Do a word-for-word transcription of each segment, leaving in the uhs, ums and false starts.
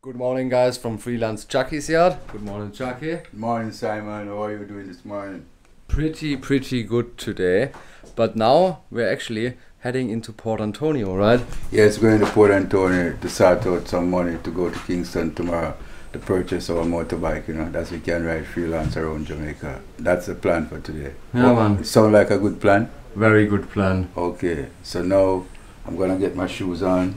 Good morning, guys, from Freelance Chucky's yard. Good morning, Chucky. Good morning, Simon. How are you doing this morning? Pretty, pretty good today. But now we're actually heading into Port Antonio, right? Yes, we're going to Port Antonio to sort out some money to go to Kingston tomorrow to purchase our motorbike, you know, that we can ride freelance around Jamaica. That's the plan for today. Yeah, well, man. It sounds like a good plan? Very good plan. Okay, so now I'm going to get my shoes on.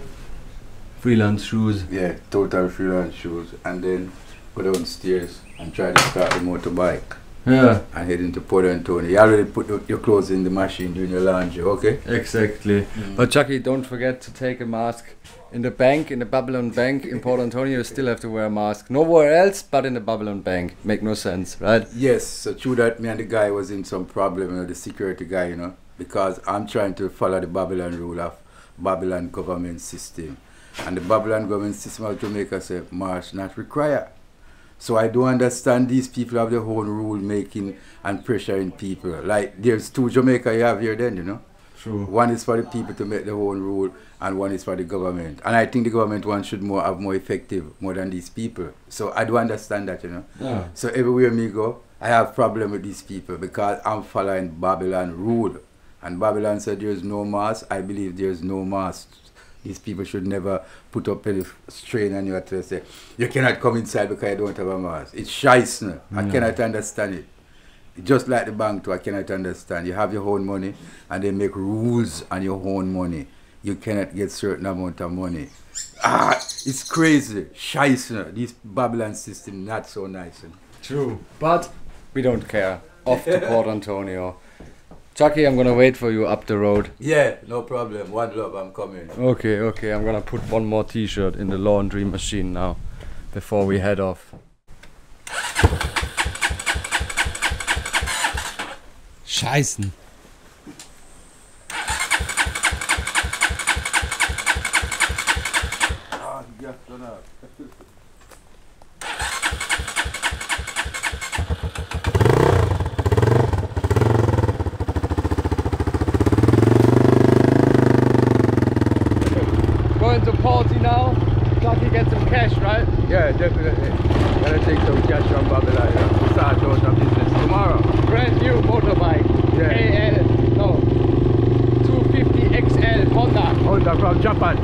Freelance shoes. Yeah, total freelance shoes. And then go downstairs and try to start the motorbike. Yeah. And head into Port Antonio. You already put your clothes in the machine during your laundry, okay? Exactly. Mm-hmm. But Chucky, don't forget to take a mask. In the bank, in the Babylon bank in Port Antonio, you still have to wear a mask. Nowhere else but in the Babylon bank. Make no sense, right? Yes, so true that me and the guy was in some problem, you know, the security guy, you know, because I'm trying to follow the Babylon rule of Babylon government system. And the Babylon government system of Jamaica said, march not required. So I don't understand these people have their own rule making and pressuring people. Like, there's two Jamaica you have here then, you know? True. One is for the people to make their own rule, and one is for the government. And I think the government one should more have more effective, more than these people. So I don't understand that, you know? Yeah. So everywhere me go, I have problem with these people because I'm following Babylon rule. And Babylon said there's no mask. I believe there's no mask. These people should never put up any strain on you to say, you cannot come inside because you don't have a mask. It's shite. No? I yeah. cannot understand it. Just like the bank too, I cannot understand. You have your own money and they make rules on your own money. You cannot get certain amount of money. Ah, it's crazy. Shite. No? This Babylon system, not so nice. No? True. But we don't care. Off to Port Antonio. Chucky, I'm gonna wait for you up the road. Yeah, no problem. One love, I'm coming. Okay, okay. I'm gonna put one more t-shirt in the laundry machine now, before we head off. Scheißen. Now, Chucky get some cash, right? Yeah, definitely. Gotta take some cash from Babylon, yeah? To start out our business tomorrow. Brand new motorbike. Yeah. A L, no, two fifty X L Honda. Honda from Japan.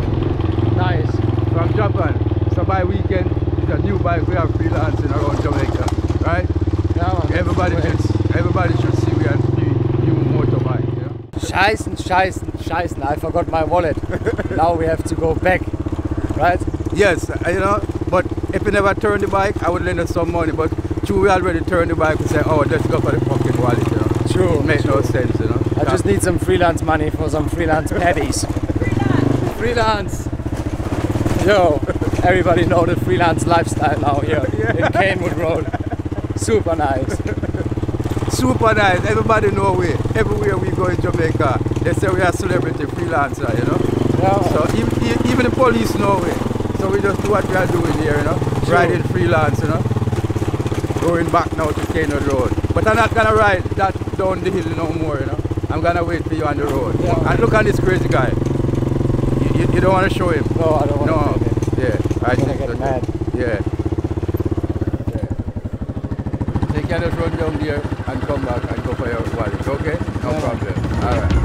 Nice. From Japan. So by weekend, it's a new bike. We are freelancing around Jamaica, right? Yeah, everybody, should, everybody should see we have a new motorbike. Yeah? Scheißen, scheißen, scheißen. I forgot my wallet. Now we have to go back. Right? Yes, you know, but if you never turn the bike, I would lend us some money. But true, we already turned the bike and say, oh, let's go for the fucking wallet, you know. True. It makes no sense, you know. I yeah. just need some freelance money for some freelance patties. Freelance! Freelance! Yo, everybody know the freelance lifestyle now here yeah. in Kanewood Road. Super nice. Super nice. Everybody know we. Everywhere we go in Jamaica, they say we are celebrity freelancer, you know. Yeah. So even, even the police know it. So we just do what we are doing here, you know. True. Riding freelance, you know. Going back now to Kano Road. But I'm not gonna ride that down the hill no more, you know. I'm gonna wait for you on the road. Yeah. And look at this crazy guy. You, you, you don't want to show him. No, I don't want no. to show him. Yeah, I think so. Mad. Yeah. yeah. Take Kano Road down there and come back and go for your wallet, okay? No yeah. problem. All right.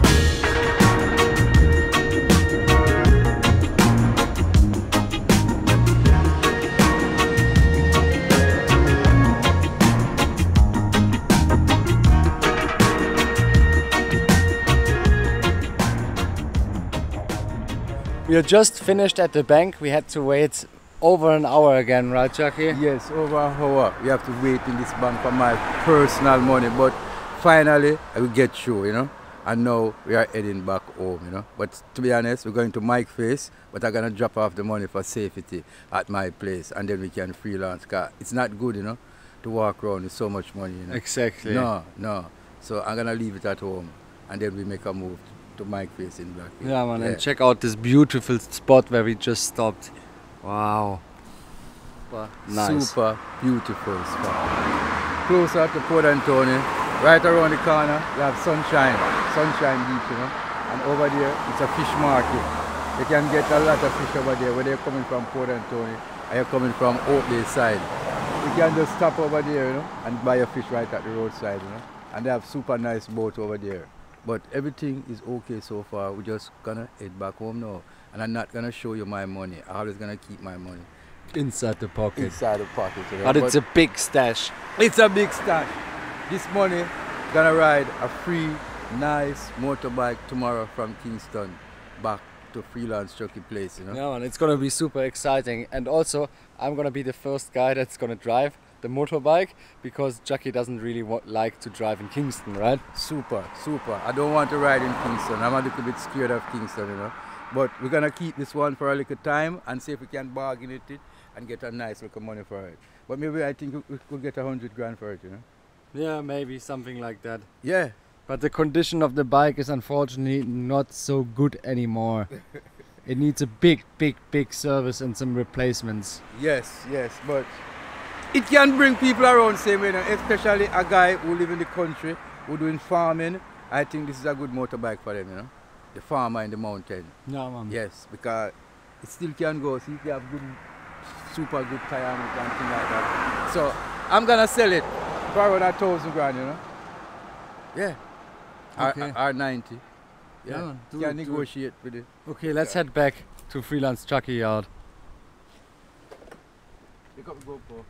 We are just finished at the bank. We had to wait over an hour again, right, Chucky? Yes, over an hour. We have to wait in this bank for my personal money. But finally, I will get through, you know. And now we are heading back home, you know. But to be honest, we're going to Mike's Place, but I'm going to drop off the money for safety at my place. And then we can freelance. It's not good, you know, to walk around with so much money, you know. Exactly. No, no. So I'm going to leave it at home. And then we make a move to Mike's Place in Blackfield. Yeah, man, yeah. And check out this beautiful spot where we just stopped. Wow. Super, nice. Super beautiful spot. Closer to Port Antonio, right around the corner, you have Sunshine, Sunshine Beach, you know. And over there, it's a fish market. You can get a lot of fish over there when they're coming from Port Antonio. and you're coming from Oakley side, you can just stop over there, you know, and buy your fish right at the roadside, you know. And they have super nice boat over there. But everything is okay so far. We're just gonna head back home now. And I'm not gonna show you my money. I'm always gonna keep my money inside the pocket. Inside the pocket. You know? But it's but a big stash. It's a big stash. This money gonna ride a free, nice motorbike tomorrow from Kingston back to Freelance Chucky Place. You know. No, and it's gonna be super exciting. And also, I'm gonna be the first guy that's gonna drive the motorbike, because Chucky doesn't really want, like to drive in Kingston, right? Super, super. I don't want to ride in Kingston. I'm a little bit scared of Kingston, you know. But we're gonna keep this one for a little time and see if we can bargain it and get a nice little money for it. But maybe I think we could get a hundred grand for it, you know. Yeah, maybe something like that. Yeah. But the condition of the bike is unfortunately not so good anymore. It needs a big, big, big service and some replacements. Yes, yes, but it can bring people around same way, you know, especially a guy who live in the country, who doing farming. I think this is a good motorbike for them, you know. The farmer in the mountain. Yeah, man. Yes, because it still can go. See, they have good, super good tire and things like that. So I'm gonna sell it for around a thousand grand, you know. Yeah. Okay. R ninety. Yeah. Yeah, do can it, negotiate do it. with it. Okay, let's yeah. head back to Freelance Chucky Yard. Pick up the GoPro.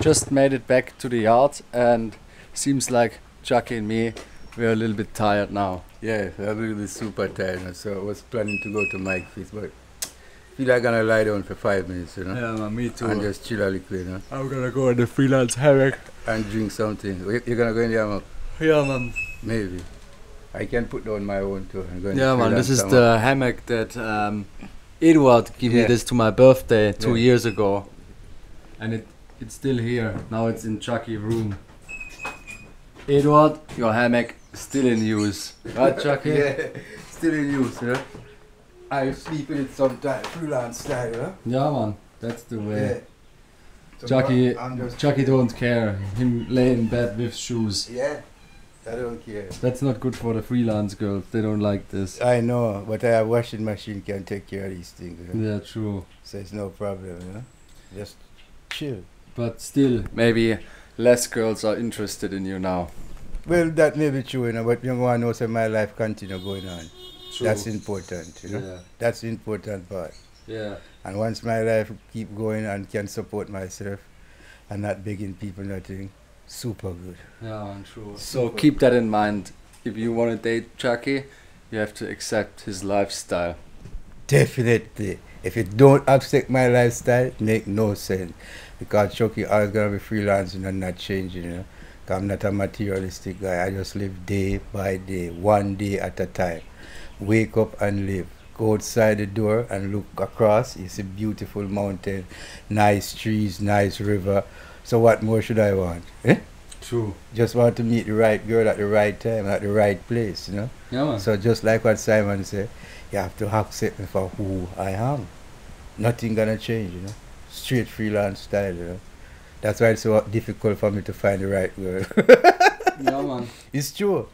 Just made it back to the yard, and seems like Chucky and me, we're a little bit tired now. Yeah, I'm really super tired, so I was planning to go to Mike's Place, but I feel like I'm gonna lie down for five minutes, you know? Yeah, man, me too. And just chill a little, you know? I'm gonna go in the Freelance hammock and drink something. You're gonna go in the hammock? Yeah, man. Maybe. I can put down my own too. And go in yeah, the man, this is hammock. the hammock that um, Edward gave yeah. me this to my birthday two yeah. years ago. And it, it's still here. Now it's in Chucky's room. Edward, your hammock still in use. Right, Chucky? Yeah, still in use, huh? I sleep in it sometimes, freelance style, huh? Yeah, man, that's the way. Yeah. Chucky, Chucky don't care. Him lay in bed with shoes. Yeah, I don't care. That's not good for the freelance girls. They don't like this. I know, but a washing machine can take care of these things. Huh? Yeah, true. So it's no problem, huh? Just chill. But still, maybe less girls are interested in you now. Well, that may be true, you know, but you want to know that my life continue going on. True. That's important, you know. Yeah. That's the important part. Yeah. And once my life keep going and can support myself and not begging people nothing, super good. Yeah, and true. So super keep good. that in mind. If you want to date Chucky, you have to accept his lifestyle. Definitely. If it don't upset my lifestyle, it make no sense. Because Chucky always gonna be freelancing and not changing, you know. Cause I'm not a materialistic guy. I just live day by day, one day at a time. Wake up and live. Go outside the door and look across. It's a beautiful mountain, nice trees, nice river. So what more should I want? Eh? True. Just want to meet the right girl at the right time, at the right place, you know. Yeah, man. So just like what Simon said, you have to accept me for who I am. Nothing gonna change, you know. Straight freelance style, you know. That's why it's so difficult for me to find the right girl. Yeah, man. It's true.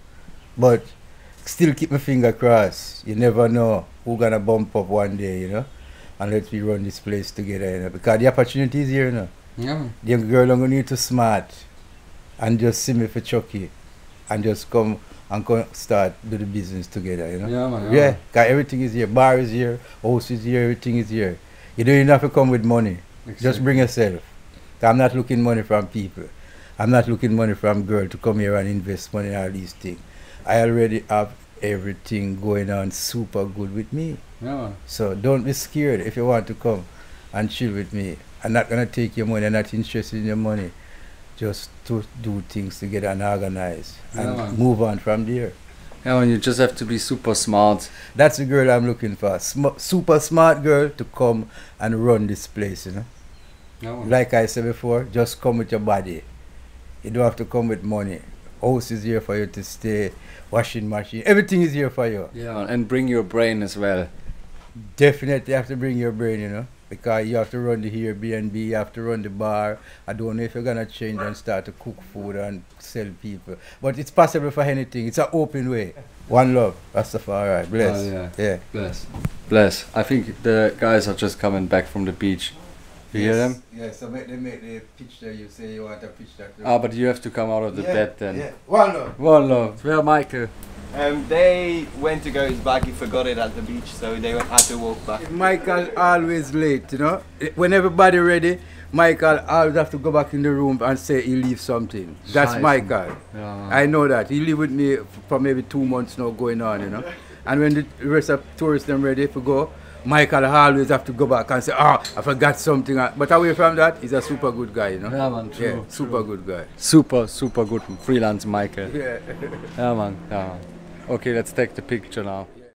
But still keep my finger crossed. You never know who's gonna bump up one day, you know. And let me run this place together, you know. Because the opportunity is here, you know. Yeah, man. The young girl don't need to smart and just see me for Chucky and just come and come start do the business together, you know. Yeah, man. Yeah, because yeah, everything is here. Bar is here, house is here, everything is here. You don't even have to come with money. Exactly. Just bring yourself. I'm not looking money from people. I'm not looking money from girl to come here and invest money in all these things. I already have everything going on super good with me. Yeah. So don't be scared if you want to come and chill with me. I'm not gonna take your money. I'm not interested in your money. Just to do things together and organize and yeah, move on from there. Yeah, and you just have to be super smart. That's the girl I'm looking for. Sm super smart girl to come and run this place, you know. Yeah, like I said before, just come with your body. You don't have to come with money. House is here for you to stay, washing machine, everything is here for you. Yeah, and bring your brain as well. Definitely have to bring your brain, you know. because you have to run the Airbnb, you have to run the bar. I don't know if you're gonna change and start to cook food and sell people, but it's possible for anything. It's an open way. One love, Rastafari. Bless. Oh, yeah. yeah, bless, bless. I think the guys are just coming back from the beach. You yes. hear them? Yeah, so make them make the picture. You say you want a picture. Too. Ah, but you have to come out of the yeah, bed then. Yeah. One love. One love. Where Michael? Um, they went to go his bag, he forgot it at the beach, so they had to walk back. Michael always late, you know. When everybody ready, Michael always have to go back in the room and say he leave something. That's Scheiße. Michael. Yeah. I know that. He live with me for maybe two months now going on, you know. And when the rest of tourists them ready to go, Michael always have to go back and say, ah, oh, I forgot something. But away from that, he's a super good guy, you know. Yeah, man, true. Yeah, super true. Good guy. Super, super good freelance Michael. Yeah, yeah man, yeah man. Okay, let's take the picture now.